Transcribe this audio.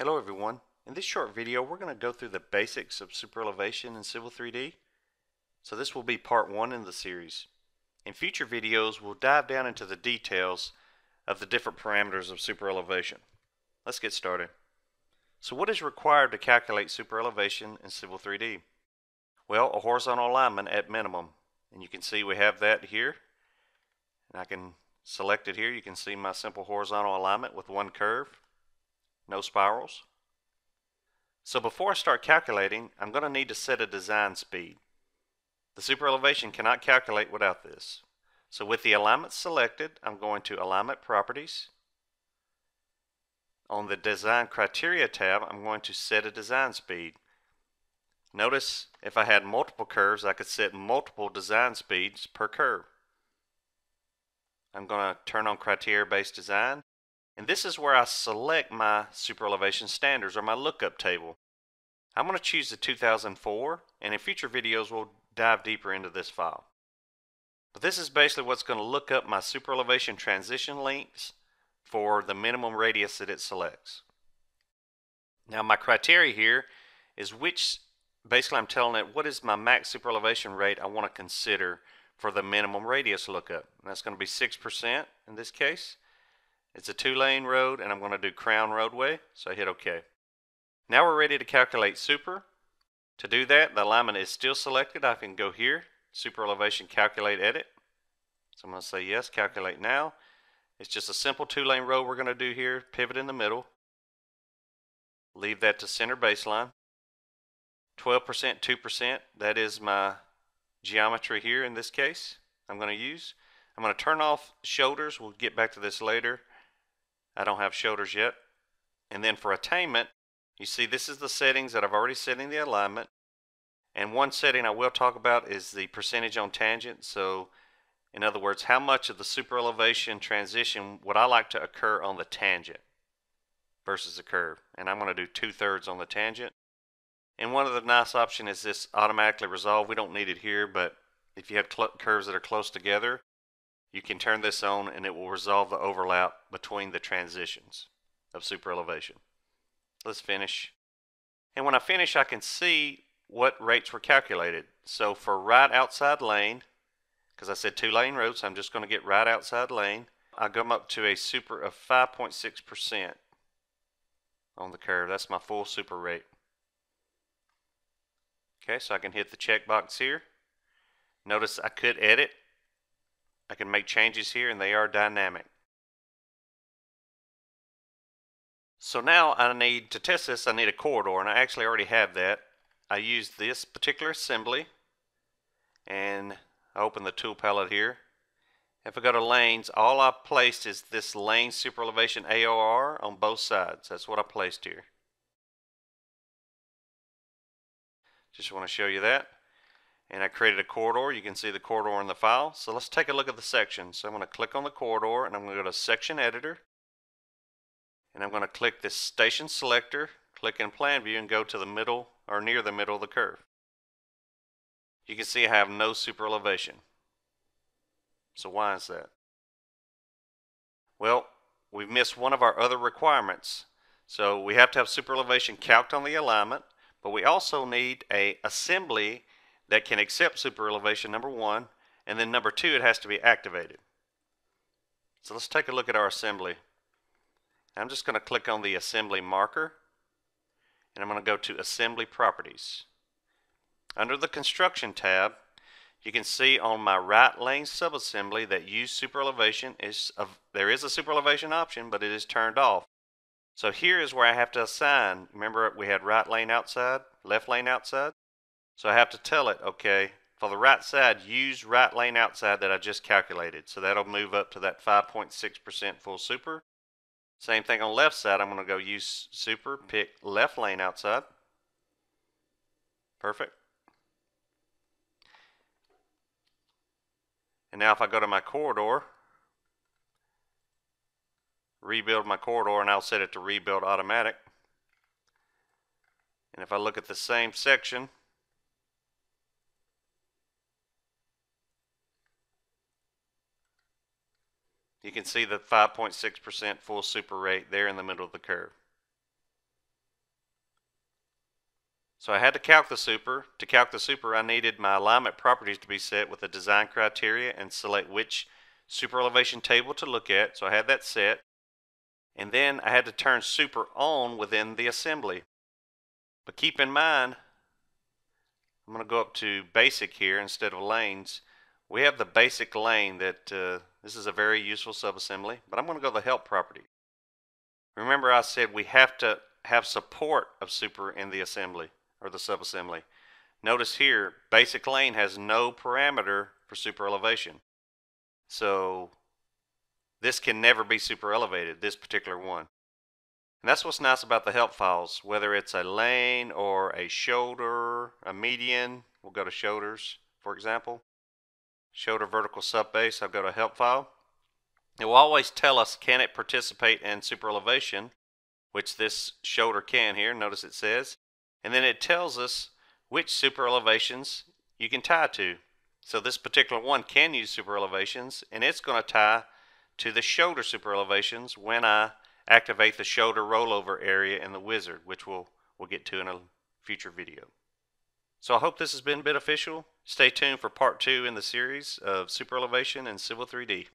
Hello everyone. In this short video we're going to go through the basics of superelevation in Civil 3D. So this will be part 1 in the series. In future videos we'll dive down into the details of the different parameters of superelevation. Let's get started. So what is required to calculate superelevation in Civil 3D? Well, a horizontal alignment at minimum. And you can see we have that here. And I can select it here. You can see my simple horizontal alignment with one curve. No spirals. So before I start calculating, I'm going to need to set a design speed. The superelevation cannot calculate without this. So with the alignment selected, I'm going to Alignment Properties. On the Design Criteria tab, I'm going to set a design speed. Notice if I had multiple curves, I could set multiple design speeds per curve. I'm going to turn on Criteria-Based Design. And this is where I select my superelevation standards or my lookup table. I'm going to choose the 2004, and in future videos we'll dive deeper into this file. But this is basically what's going to look up my superelevation transition lengths for the minimum radius that it selects. Now my criteria here is basically I'm telling it what is my max superelevation rate I want to consider for the minimum radius lookup. And that's going to be 6% in this case. It's a 2-lane road and I'm going to do crown roadway, so I hit OK. Now we're ready to calculate super. To do that, the alignment is still selected. I can go here, superelevation calculate edit. So I'm going to say yes, calculate now. It's just a simple 2-lane road we're going to do here, pivot in the middle. Leave that to center baseline. 12%, 2%, that is my geometry here in this case I'm going to use. I'm going to turn off shoulders, we'll get back to this later. I don't have shoulders yet. And then for attainment, you see this is the settings that I've already set in the alignment. And one setting I will talk about is the percentage on tangent. So in other words, how much of the superelevation transition would I like to occur on the tangent versus the curve? And I'm going to do 2/3 on the tangent. And one of the nice options is this automatically resolve. We don't need it here, but if you have curves that are close together, you can turn this on and it will resolve the overlap between the transitions of superelevation. Let's finish. And when I finish, I can see what rates were calculated. So for right outside lane, because I said 2-lane road, so I'm just going to get right outside lane, I come up to a super of 5.6% on the curve. That's my full super rate. Okay, so I can hit the checkbox here. Notice I could edit. I can make changes here and they are dynamic. So now I need to test this. I need a corridor, and I actually already have that. I use this particular assembly and I open the tool palette here. If I go to lanes, all I placed is this lane superelevation AOR on both sides. That's what I placed here. Just want to show you that. And I created a corridor. You can see the corridor in the file. So let's take a look at the section. So I'm going to click on the corridor and I'm going to go to Section Editor. And I'm going to click this Station Selector, click in Plan View, and go to the middle or near the middle of the curve. You can see I have no superelevation. So why is that? Well, we've missed one of our other requirements. So we have to have superelevation calced on the alignment, but we also need a assembly that can accept superelevation, number one, and then number two, it has to be activated. So let's take a look at our assembly. I'm just going to click on the assembly marker and I'm going to go to Assembly Properties. Under the Construction tab, you can see on my right lane subassembly that used superelevation there is a superelevation option, but it is turned off. So here is where I have to assign. Remember, we had right lane outside, left lane outside. So I have to tell it, okay, for the right side, use right lane outside that I just calculated. So that'll move up to that 5.6% full super. Same thing on left side, I'm going to go use super, pick left lane outside. Perfect. And now if I go to my corridor, rebuild my corridor, and I'll set it to rebuild automatic. And if I look at the same section, you can see the 5.6% full super rate there in the middle of the curve. So I had to calc the super. To calc the super, I needed my alignment properties to be set with a design criteria and select which superelevation table to look at. So I had that set. And then I had to turn super on within the assembly. But keep in mind, I'm going to go up to basic here instead of lanes. We have the basic lane that this is a very useful subassembly, but I'm going to go to the help property. Remember I said we have to have support of super in the assembly or the subassembly. Notice here, basic lane has no parameter for super elevation. So this can never be super elevated, this particular one. And that's what's nice about the help files, whether it's a lane or a shoulder, a median. We'll go to shoulders, for example. Shoulder vertical subbase, I'll go to help file. It will always tell us, can it participate in super elevation, which this shoulder can here, notice it says. And then it tells us which super elevations you can tie to. So this particular one can use super elevations, and it's going to tie to the shoulder super elevations when I activate the shoulder rollover area in the wizard, which we'll get to in a future video. So I hope this has been beneficial. Stay tuned for part 2 in the series of super elevation and Civil 3D.